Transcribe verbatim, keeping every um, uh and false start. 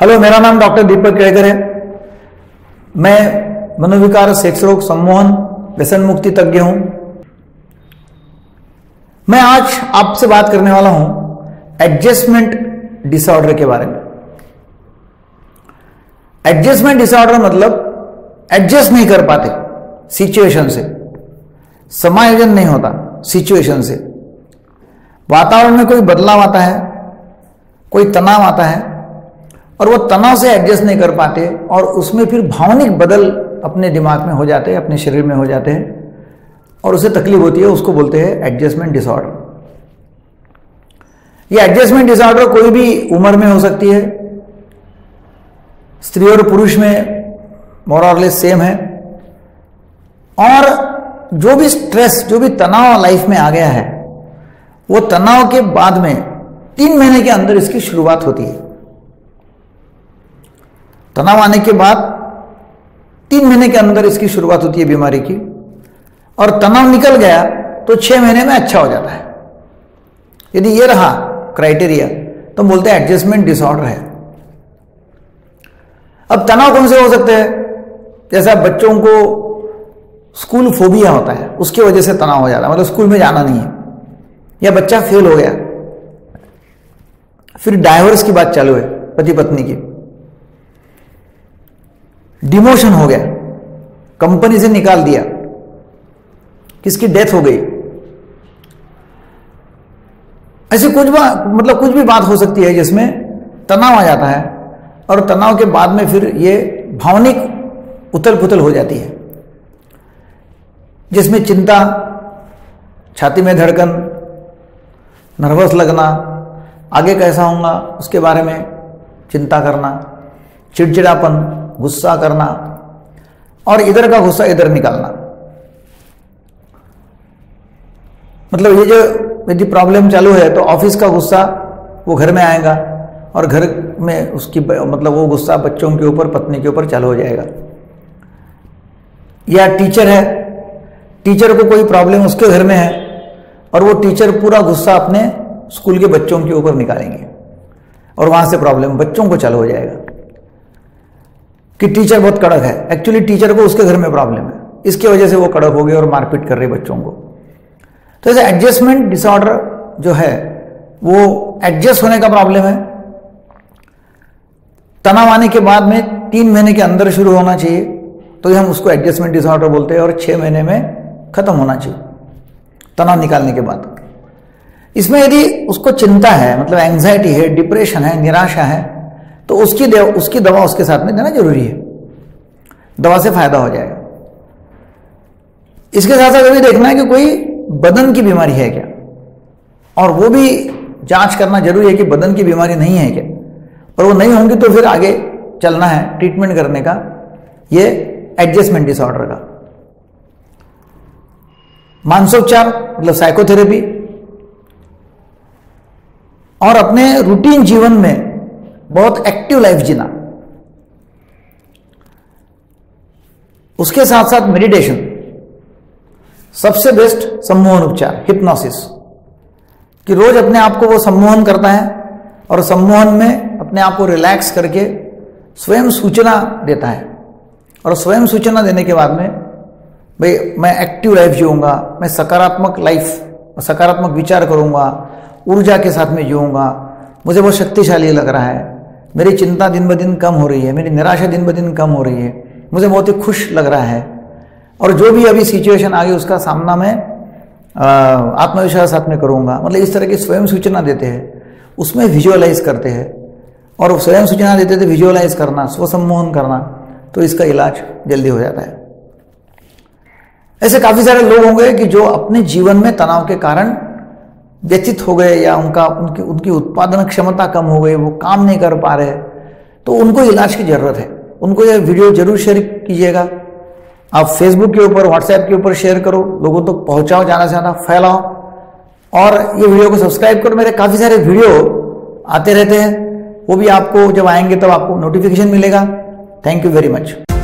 Hello, मेरा नाम doctor दीपक केलकर है। मैं मनोविकार, सेक्स रोग, सम्मोहन, व्यसन मुक्ति तज्ञ हूं। मैं आज आपसे बात करने वाला हूं एडजस्टमेंट डिसऑर्डर के बारे में। एडजस्टमेंट डिसऑर्डर मतलब एडजस्ट नहीं कर पाते सिचुएशन से, समायोजन नहीं होता सिचुएशन से। वातावरण में कोई बदलाव आता है, कोई तनाव आता है और वो तनाव से एडजस्ट नहीं कर पाते और उसमें फिर भावनिक बदल अपने दिमाग में हो जाते हैं, अपने शरीर में हो जाते हैं और उसे तकलीफ होती है। उसको बोलते हैं एडजस्टमेंट डिसऑर्डर। ये एडजस्टमेंट डिसऑर्डर कोई भी उम्र में हो सकती है, स्त्री और पुरुष में मोर और लेस सेम है। और जो भी स्ट्रेस, जो भी तनाव लाइफ में आ गया है, वो तनाव के बाद में तीन महीने के अंदर इसकी शुरुआत होती है। तनाव आने के बाद तीन महीने के अंदर इसकी शुरुआत होती है बीमारी की, और तनाव निकल गया तो छह महीने में अच्छा हो जाता है। यदि ये रहा क्राइटेरिया तो बोलते हैं एडजस्टमेंट डिसऑर्डर है। अब तनाव कौन से हो सकते हैं? जैसा बच्चों को स्कूल फोबिया होता है, उसकी वजह से तनाव हो जाता है, मतलब स्कूल में जाना नहीं है, या बच्चा फेल हो गया, फिर डाइवर्स की बात चालू है, पति पत्नी की, डिमोशन हो गया, कंपनी से निकाल दिया, किसकी डेथ हो गई, ऐसी कुछ बात, मतलब कुछ भी बात हो सकती है जिसमें तनाव आ जाता है और तनाव के बाद में फिर ये भावनिक उथल पुथल हो जाती है, जिसमें चिंता, छाती में धड़कन, नर्वस लगना, आगे कैसा होगा उसके बारे में चिंता करना, चिड़चिड़ापन, गुस्सा करना और इधर का गुस्सा इधर निकालना। मतलब ये जो यदि प्रॉब्लम चालू है तो ऑफिस का गुस्सा वो घर में आएगा और घर में उसकी मतलब वो गुस्सा बच्चों के ऊपर, पत्नी के ऊपर चालू हो जाएगा। या टीचर है, टीचर को कोई प्रॉब्लम उसके घर में है और वो टीचर पूरा गुस्सा अपने स्कूल के बच्चों के ऊपर निकालेंगे और वहाँ से प्रॉब्लम बच्चों को चालू हो जाएगा कि टीचर बहुत कड़क है। एक्चुअली टीचर को उसके घर में प्रॉब्लम है, इसकी वजह से वो कड़क हो गए और मारपीट कर रहे बच्चों को। तो ऐसे एडजस्टमेंट डिसऑर्डर जो है वो एडजस्ट होने का प्रॉब्लम है। तनाव आने के बाद में तीन महीने के अंदर शुरू होना चाहिए, तो हम उसको एडजस्टमेंट डिसऑर्डर बोलते हैं और छः महीने में खत्म होना चाहिए तनाव निकालने के बाद। इसमें यदि उसको चिंता है, मतलब एंग्जाइटी है, डिप्रेशन है, निराशा है, तो उसकी दे, उसकी दवा उसके साथ में देना जरूरी है। दवा से फायदा हो जाएगा। इसके साथ साथ ये देखना है कि कोई बदन की बीमारी है क्या, और वो भी जांच करना जरूरी है कि बदन की बीमारी नहीं है क्या, और वो नहीं होंगी तो फिर आगे चलना है ट्रीटमेंट करने का, ये एडजस्टमेंट डिसऑर्डर का। मानसोपचार मतलब साइकोथेरेपी, और अपने रूटीन जीवन में बहुत एक्टिव लाइफ जीना, उसके साथ साथ मेडिटेशन, सबसे बेस्ट सम्मोहन उपचार हिप्नोसिस, कि रोज अपने आप को वो सम्मोहन करता है और सम्मोहन में अपने आप को रिलैक्स करके स्वयं सूचना देता है, और स्वयं सूचना देने के बाद में भाई मैं एक्टिव लाइफ जीऊँगा, मैं सकारात्मक लाइफ, सकारात्मक विचार करूँगा, ऊर्जा के साथ में जीऊँगा, मुझे बहुत शक्तिशाली लग रहा है, मेरी चिंता दिन ब दिन कम हो रही है, मेरी निराशा दिन ब दिन कम हो रही है, मुझे बहुत ही खुश लग रहा है, और जो भी अभी सिचुएशन आ गई उसका सामना मैं आत्मविश्वास साथ में करूँगा। मतलब इस तरह की स्वयं सूचना देते हैं, उसमें विजुअलाइज करते हैं, और स्वयं सूचना देते थे विजुअलाइज करना, स्वसम्मोहन करना, तो इसका इलाज जल्दी हो जाता है। ऐसे काफ़ी सारे लोग होंगे कि जो अपने जीवन में तनाव के कारण व्यथित हो गए, या उनका उनकी उनकी उत्पादन क्षमता कम हो गई, वो काम नहीं कर पा रहे, तो उनको इलाज की ज़रूरत है। उनको ये वीडियो जरूर शेयर कीजिएगा, आप फेसबुक के ऊपर, व्हाट्सएप के ऊपर शेयर करो, लोगों तक तो पहुंचाओ, ज़्यादा से ज़्यादा फैलाओ, और ये वीडियो को सब्सक्राइब करो। मेरे काफ़ी सारे वीडियो आते रहते हैं, वो भी आपको जब आएंगे तब आपको नोटिफिकेशन मिलेगा। Thank you very much.